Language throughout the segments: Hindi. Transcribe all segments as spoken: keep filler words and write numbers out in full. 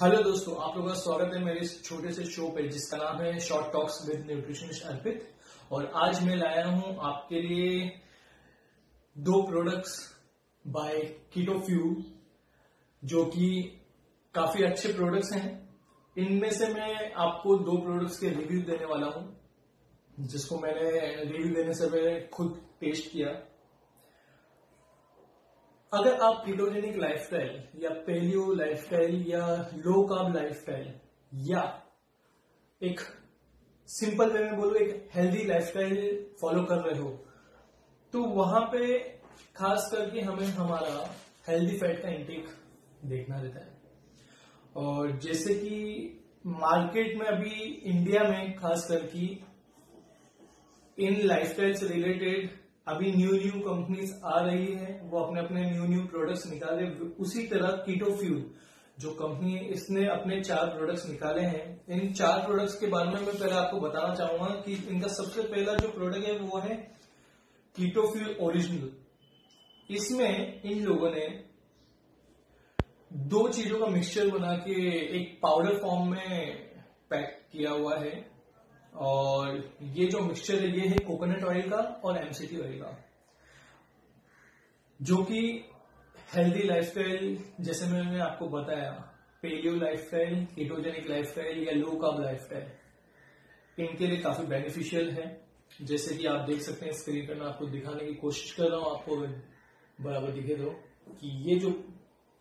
हेलो दोस्तों, आप लोगों का स्वागत है मेरे इस छोटे से शो पे जिसका नाम है short talks with nutritionist Arpit. और आज मैं लाया हूं आपके लिए दो प्रोडक्ट्स बाय कीटोफ्यूल जो कि काफी अच्छे प्रोडक्ट्स हैं। इनमें से मैं आपको दो प्रोडक्ट्स के रिव्यू देने वाला हूं जिसको मैंने रिव्यू देने से पहले खुद टेस्ट किया। अगर आप कीटोजेनिक लाइफस्टाइल या पेलियो लाइफस्टाइल या लो कार्ब लाइफस्टाइल या एक सिंपल वे में बोलो एक हेल्दी लाइफस्टाइल फॉलो कर रहे हो तो वहां पे खास करके हमें हमारा हेल्दी फैट का इंटेक देखना रहता है। और जैसे कि मार्केट में अभी इंडिया में खास करके इन लाइफस्टाइल से रिलेटेड अभी न्यू न्यू कंपनीज आ रही है, वो अपने अपने न्यू न्यू प्रोडक्ट्स निकाले। उसी तरह कीटोफ्यूल जो कंपनी है इसने अपने चार प्रोडक्ट्स निकाले हैं। इन चार प्रोडक्ट्स के बारे में मैं पहले आपको बताना चाहूंगा कि इनका सबसे पहला जो प्रोडक्ट है वो है कीटोफ्यूल ओरिजिनल। इसमें इन लोगों ने दो चीजों का मिक्सचर बना के एक पाउडर फॉर्म में पैक किया हुआ है और ये जो मिक्सचर है ये है कोकोनट ऑयल का और एमसीटी ऑयल का, जो कि हेल्दी लाइफस्टाइल जैसे मैंने आपको बताया पेलियो लाइफस्टाइल, कीटोजेनिक लाइफस्टाइल या लो कार्ब लाइफस्टाइल इनके लिए काफी बेनिफिशियल है। जैसे कि आप देख सकते हैं स्क्रीन पर, मैं आपको दिखाने की कोशिश कर रहा हूं, आपको बराबर दिखे दो कि ये जो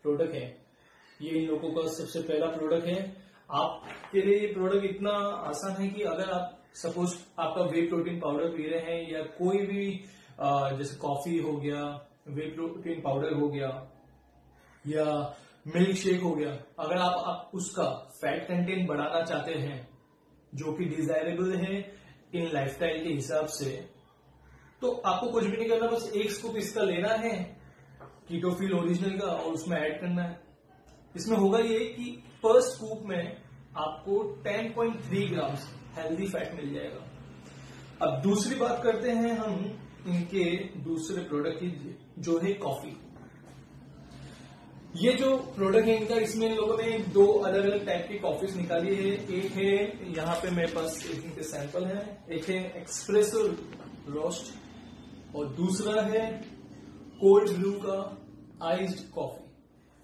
प्रोडक्ट है ये इन लोगों का सबसे पहला प्रोडक्ट है। आपके लिए ये प्रोडक्ट इतना आसान है कि अगर आप सपोज आपका वे प्रोटीन पाउडर पी रहे हैं या कोई भी जैसे कॉफी हो गया, वे प्रोटीन पाउडर हो गया या मिल्क शेक हो गया, अगर आप, आप उसका फैट कंटेंट बढ़ाना चाहते हैं जो कि डिजायरेबल है इन लाइफस्टाइल के हिसाब से, तो आपको कुछ भी नहीं करना, बस एक स्कूप इसका लेना है कीटोफ्यूल ओरिजिनल का और उसमें ऐड करना है। इसमें होगा ये कि पर स्कूप में आपको ten point three grams healthy fat मिल जाएगा। अब दूसरी बात करते हैं हम इनके दूसरे प्रोडक्ट की जो है कॉफी। ये जो प्रोडक्ट है इनका, इसमें इन लोगों ने दो अलग अलग टाइप की कॉफीज निकाली है। एक है, यहाँ पे मेरे पास एक इनके सैंपल है, एक है एक्सप्रेसो रोस्ट और दूसरा है कोल्ड ब्रू का आइस्ड कॉफी।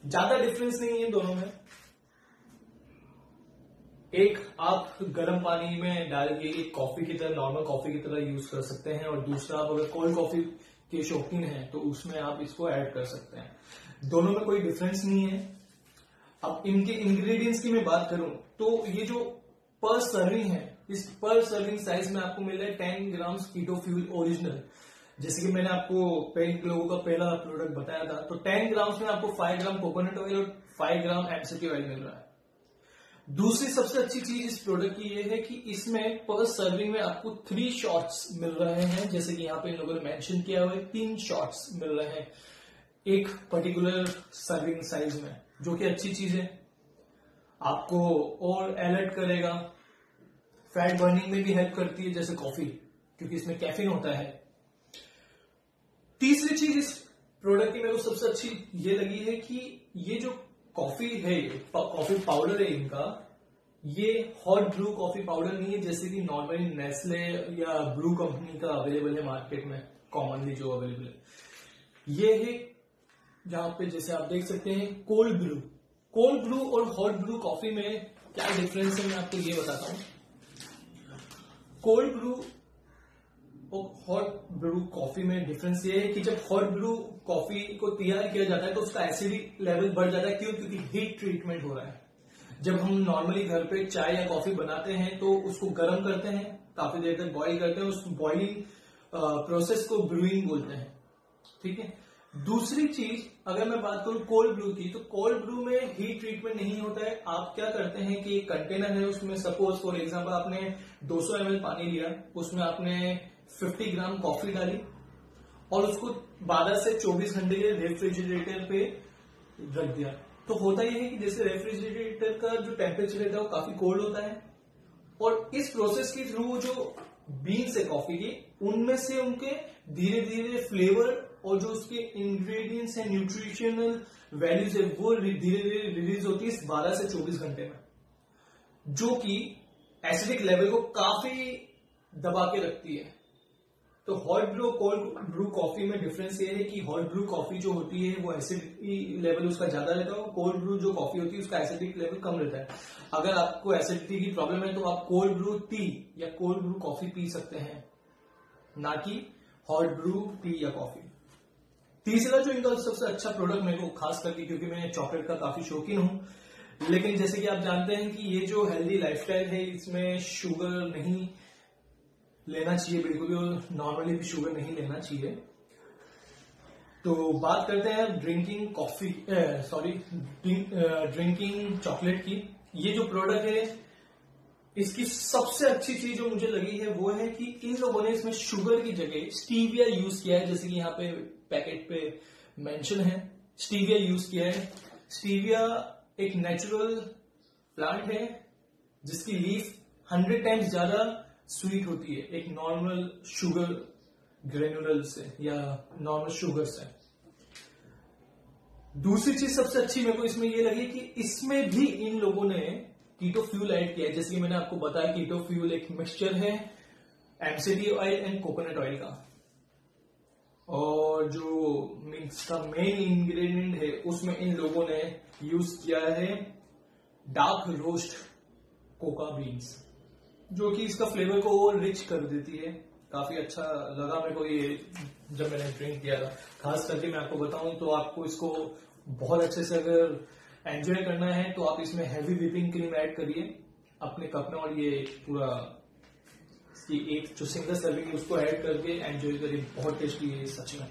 ज्यादा डिफरेंस नहीं है दोनों में। एक आप गर्म पानी में डाल के एक कॉफी की तरह, नॉर्मल कॉफी की तरह यूज कर सकते हैं और दूसरा आप अगर कोल्ड कॉफी के शौकीन हैं तो उसमें आप इसको ऐड कर सकते हैं। दोनों में कोई डिफरेंस नहीं है। अब इनके इंग्रेडिएंट्स की मैं बात करूं तो ये जो पर सर्विंग है, इस पर सर्विंग साइज में आपको मिल रहा है टेन ग्राम्स कीटोफ्यूल ओरिजिनल। जैसे कि मैंने आपको पेन लोगों का पहला प्रोडक्ट बताया था तो टेन ग्राम्स में आपको फाइव ग्राम कोकोनट ऑयल और फाइव ग्राम एमसीटी ऑयल मिल रहा है। दूसरी सबसे अच्छी चीज इस प्रोडक्ट की ये है कि इसमें पर सर्विंग में आपको थ्री शॉट्स मिल रहे हैं। जैसे कि यहाँ पे इन लोगों ने मेंशन किया हुआ है, तीन शॉट्स मिल रहे हैं एक पर्टिकुलर सर्विंग साइज में, जो कि अच्छी चीज है, आपको और अलर्ट करेगा। फैट बर्निंग में भी हेल्प करती है जैसे कॉफी, क्योंकि इसमें कैफीन होता है। तीसरी चीज इस प्रोडक्ट की मेरे को सबसे अच्छी ये लगी है कि ये जो कॉफी है, कॉफी पाउडर है इनका, ये हॉट ब्रू कॉफी पाउडर नहीं है जैसे कि नॉर्मली नेस्ले या ब्रू कंपनी का अवेलेबल है मार्केट में कॉमनली जो अवेलेबल है। ये है जहां पे जैसे आप देख सकते हैं कोल्ड ब्रू। कोल्ड ब्रू और हॉट ब्रू कॉफी में क्या डिफरेंस है मैं आपको ये बताता हूं। Cold brew hot brew coffee में डिफरेंस ये है कि जब हॉट ब्रू कॉफी को तैयार किया जाता है तो उसका एसिडिक लेवल बढ़ जाता है। क्यों? क्योंकि हीट ट्रीटमेंट हो रहा है। जब हम नॉर्मली घर पे चाय या कॉफी बनाते हैं तो उसको गर्म करते हैं, काफी देर तक बॉईल करते हैं, उस बॉइलिंग प्रोसेस को ब्रूइंग बोलते हैं, ठीक है। दूसरी चीज अगर मैं बात करूं कोल्ड ब्रू की, तो कोल्ड ब्रू में हीट ट्रीटमेंट नहीं होता है। आप क्या करते हैं कि एक कंटेनर है, उसमें सपोज फॉर एग्जाम्पल आपने दो सौ एम एल पानी लिया, उसमें आपने फिफ्टी ग्राम कॉफी डाली और उसको बारह से चौबीस घंटे के रेफ्रिजरेटर पे रख दिया। तो होता यह है कि जैसे रेफ्रिजरेटर का जो टेम्परेचर रहता है वो काफी कोल्ड होता है और इस प्रोसेस के थ्रू जो बीन्स है कॉफी की, उनमें से उनके धीरे धीरे फ्लेवर और जो उसके इंग्रेडिएंट्स हैं, न्यूट्रिशनल वैल्यूज है वो धीरे धीरे रिलीज होती है बारह से चौबीस घंटे में, जो कि एसिडिक लेवल को काफी दबा के रखती है। तो hot brew cold brew coffee में डिफरेंस ये है कि हॉट ब्रू कॉफी जो होती है वो एसिड लेवल उसका ज्यादा रहता है और कोल्ड ब्रू जो कॉफी होती है उसका एसिडिक लेवल कम रहता है। अगर आपको एसिडिटी की प्रॉब्लम है तो आप कोल्ड ब्रू टी या कोल्ड ब्रू कॉफी पी सकते हैं, ना कि हॉट ब्रू टी या कॉफी। तीसरा जो इनका सबसे अच्छा प्रोडक्ट मेरे को खास करके, क्योंकि मैं चॉकलेट का काफी शौकीन हूं, लेकिन जैसे कि आप जानते हैं कि ये जो हेल्दी लाइफस्टाइल है इसमें शुगर नहीं लेना चाहिए, बिल्कुल नॉर्मली भी शुगर नहीं लेना चाहिए। तो बात करते हैं drinking coffee sorry drinking chocolate की। ये जो प्रोडक्ट है इसकी सबसे अच्छी चीज जो मुझे लगी है वो है कि इन लोगों ने इसमें शुगर की जगह स्टीविया यूज किया है, जैसे कि यहाँ पे पैकेट पे मेंशन है स्टीविया यूज किया है। स्टीविया एक नेचुरल प्लांट है जिसकी लीफ हंड्रेड टाइम्स ज्यादा स्वीट होती है एक नॉर्मल शुगर ग्रेनुलर से या नॉर्मल शुगर से। दूसरी चीज सबसे अच्छी मेरे को इसमें ये लगी कि इसमें भी इन लोगों ने कीटो फ्यूल ऐड किया है, जैसे कि मैंने आपको बताया कीटो फ्यूल एक मिक्सचर है MCT oil and coconut oil का, और जो मिक्स का मेन इंग्रेडिएंट है उसमें इन लोगों ने यूज किया है डार्क रोस्ट कोका बीन्स, जो कि इसका फ्लेवर को और रिच कर देती है। काफी अच्छा लगा मेरे को ये जब मैंने ड्रिंक किया था। खास करके मैं आपको बताऊं तो आपको इसको बहुत अच्छे से अगर एंजॉय करना है तो आप इसमें हैवी व्हिपिंग क्रीम ऐड करिए अपने कप में, और ये पूरा इसकी एक जो सिंगल सर्विंग है उसको ऐड करके एंजॉय करिए। बहुत टेस्टी है सच में।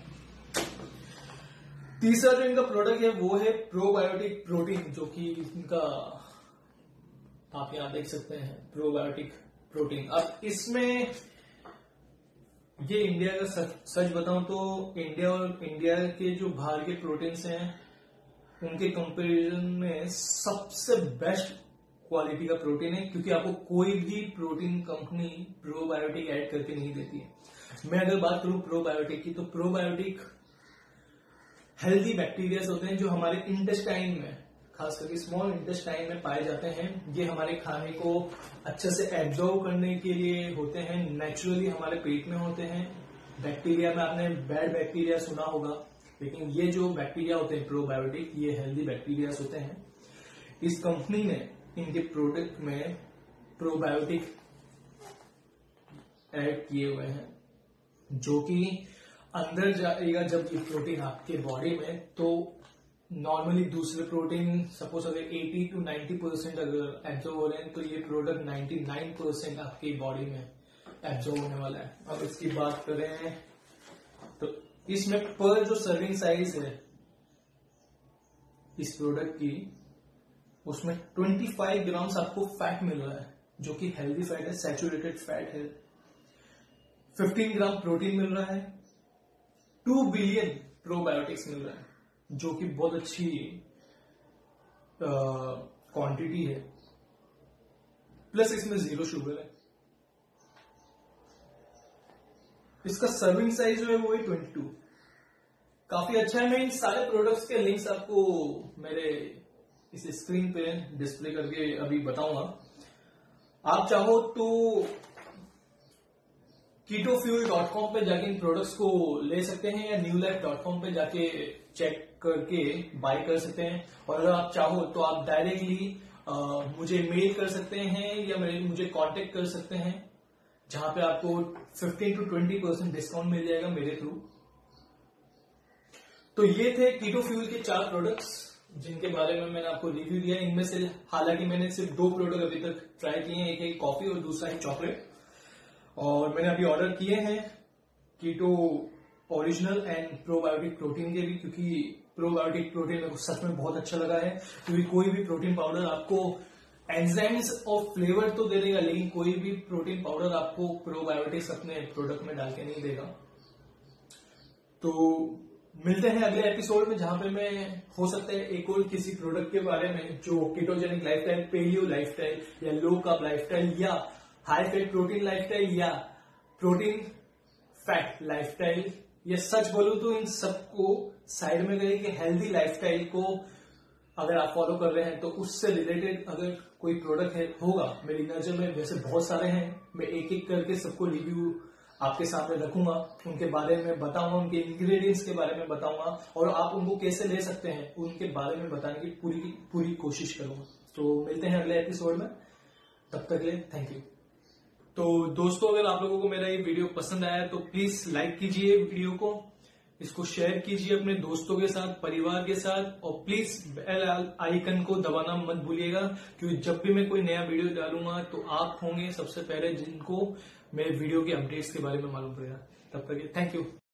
तीसरा जो इनका प्रोडक्ट है वो है प्रोबायोटिक प्रोटीन, जो कि इनका आप यहां देख सकते हैं प्रोबायोटिक प्रोटीन। अब इसमें ये इंडिया का सच, सच बताऊं तो इंडिया और इंडिया के जो बाहर के प्रोटीन्स हैं उनके कंपैरिजन में सबसे बेस्ट क्वालिटी का प्रोटीन है, क्योंकि आपको कोई भी प्रोटीन कंपनी प्रोबायोटिक ऐड करके नहीं देती है। मैं अगर बात करूं प्रोबायोटिक की तो प्रोबायोटिक हेल्दी बैक्टीरिया होते हैं जो हमारे इंटेस्टाइन में, खास करके स्मॉल इंटेस्टाइन में पाए जाते हैं। ये हमारे खाने को अच्छे से एब्जॉर्व करने के लिए होते हैं, नेचुरली हमारे पेट में होते हैं। बैक्टीरिया में आपने बैड बैक्टीरिया सुना होगा, लेकिन ये जो बैक्टीरिया होते हैं प्रोबायोटिक ये हेल्दी बैक्टीरिया होते हैं। इस कंपनी ने इनके प्रोडक्ट में प्रोबायोटिक ऐड किए हुए हैं, जो कि अंदर जाएगा जब ये प्रोटीन आपके बॉडी में तो नॉर्मली दूसरे प्रोटीन सपोज अगर अस्सी टू नब्बे परसेंट अगर एब्जॉर्व हो रहे हैं तो ये प्रोडक्ट निन्यानवे परसेंट आपकी बॉडी में एब्जॉर्व होने वाला है। अब इसकी बात करें तो इसमें पर जो सर्विंग साइज है इस प्रोडक्ट की उसमें पच्चीस ग्राम्स आपको फैट मिल रहा है, जो कि हेल्दी फैट है, सैचुरेटेड फैट है। पंद्रह ग्राम प्रोटीन मिल रहा है, दो बिलियन प्रोबायोटिक्स मिल रहा है, जो कि बहुत अच्छी क्वांटिटी है। प्लस इसमें जीरो शुगर है। इसका सर्विंग साइज जो है वो है बाईस। काफी अच्छा है। मैं इन सारे प्रोडक्ट्स के लिंक्स आपको मेरे इस स्क्रीन पे डिस्प्ले करके अभी बताऊंगा। आप चाहो तो कीटोफ्यूल डॉट कॉम पे जाके इन प्रोडक्ट्स को ले सकते हैं या न्यू लाइफ डॉट कॉम पे जाके चेक करके बाय कर सकते हैं, और अगर आप चाहो तो आप डायरेक्टली मुझे मेल कर सकते हैं या मेरे मुझे कांटेक्ट कर सकते हैं, जहां पे आपको पंद्रह टू बीस परसेंट डिस्काउंट मिल जाएगा मेरे थ्रू। तो ये थे कीटो फ्यूल के चार प्रोडक्ट्स जिनके बारे में मैंने आपको रिव्यू दिया। इनमें से हालांकि मैंने सिर्फ दो प्रोडक्ट अभी तक ट्राई किए हैं, एक है कॉफी और दूसरा है चॉकलेट, और मैंने अभी ऑर्डर किए हैं keto original and probiotic protein के भी, क्योंकि प्रोबायोटिक प्रोटीन मेरे को सच में बहुत अच्छा लगा है। क्योंकि कोई भी प्रोटीन पाउडर आपको एंजाइम्स और फ्लेवर तो दे देगा, लेकिन कोई भी प्रोटीन पाउडर आपको प्रोबायोटिक्स अपने प्रोडक्ट में डाल के नहीं देगा। तो मिलते हैं अगले एपिसोड में, जहां पे मैं हो सकता है एक और किसी प्रोडक्ट के बारे में जो कीटोजेनिक लाइफस्टाइल, पेलियो लाइफस्टाइल या लो कार्ब लाइफस्टाइल या हाई फैट प्रोटीन लाइफस्टाइल या प्रोटीन फैट लाइफस्टाइल, ये सच बोलूं तो इन सबको साइड में गई कि हेल्दी लाइफस्टाइल को अगर आप फॉलो कर रहे हैं तो उससे रिलेटेड अगर कोई प्रोडक्ट है होगा मेरी नजर में, वैसे बहुत सारे हैं, मैं एक एक करके सबको रिव्यू आपके सामने रखूंगा, उनके बारे में बताऊंगा, उनके इंग्रेडिएंट्स के बारे में बताऊंगा और आप उनको कैसे ले सकते हैं उनके बारे में बताने की पूरी पूरी कोशिश करूंगा। तो मिलते हैं अगले एपिसोड में, तब तक के लिए थैंक यू। तो दोस्तों, अगर आप लोगों को मेरा ये वीडियो पसंद आया तो प्लीज लाइक कीजिए वीडियो को, इसको शेयर कीजिए अपने दोस्तों के साथ, परिवार के साथ, और प्लीज बेल आइकन को दबाना मत भूलिएगा, क्योंकि जब भी मैं कोई नया वीडियो डालूंगा तो आप होंगे सबसे पहले जिनको मैं वीडियो के अपडेट्स के बारे में मालूम पड़ेगा। तब तक थैंक यू।